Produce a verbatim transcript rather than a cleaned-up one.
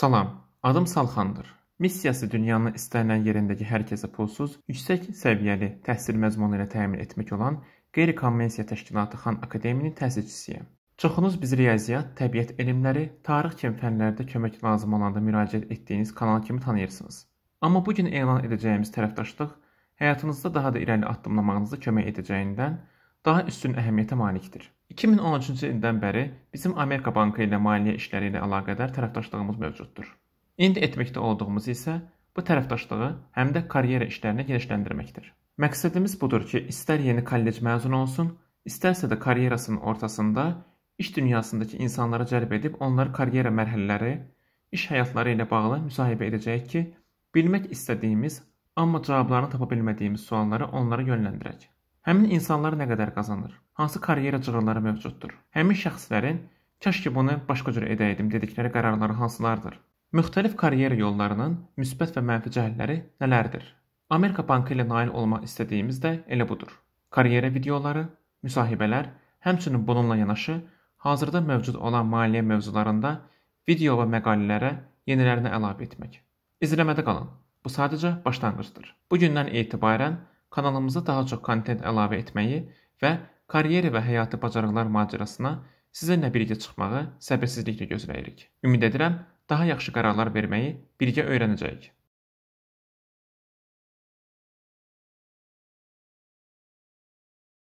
Salam, adım Salxandır. Missiyası dünyanın istənilən yerindəki hər kəsə pulsuz, yüksək səviyyəli təhsil məzmunu ilə təmin etmək olan Qeyri Konvensiya Təşkilatı Xan Akademiyasının təsisçisiyəm. Çoxunuz biz riyaziyyat, təbiət elmləri, tarix kimi fənlərdə kömək lazım olanda müraciət etdiyiniz kanal kimi tanıyırsınız. Amma bugün elan edəcəyimiz tərəfdaşlıq həyatınızda daha da irəli addımlamağınıza kömək edəcəyindən daha üstün əhəmiyyətə malikdir. iki min on üçüncü ildən bəri bizim Amerika Bankı ilə maliyyə işləri ilə əlaqədar tərəfdaşlığımız mövcuddur. İndi etməkdə olduğumuz isə bu tərəfdaşlığı həm də karyera işlərinə genişləndirməkdir. Məqsədimiz budur ki, istər yeni kollec məzunu olsun, istərsə də karyerasının ortasında iş dünyasındakı insanları cəlb edib onları karyera mərhələləri, iş həyatları ilə bağlı müsahibə edəcəyik ki, bilmək istədiyimiz, amma cavablarını tapa bilmədiyimiz sualları onlara yönləndirək. Həmin insanlar nə qədər qazanır? Hansı karyera cığırları mövcuddur? Həmin şəxslərin "Kaş ki bunu başqa cür edəydim" dedikləri qərarları hansılardır? Müxtəlif karyera yollarının müsbət və mənfi cəhətləri nələrdir? Amerika Bankı ilə nail olmaq istədiyimiz də elə budur. Karyera videoları, müsahibələr, həmçinin bununla yanaşı hazırda mövcud olan maliyyə mövzularında video və məqalələrə yenilərini əlavə etmək. İzləmədə qalın, bu sadəcə başlanğıcdır. Bugündən etibarən kanalımıza daha çox kontent əlavə etməyi və karyera və həyati bacarıqlar macərasına sizinlə birgə çıxmağı səbirsizliklə gözləyirik. Ümid edirəm, daha yaxşı qərarlar verməyi birgə öyrənəcəyik.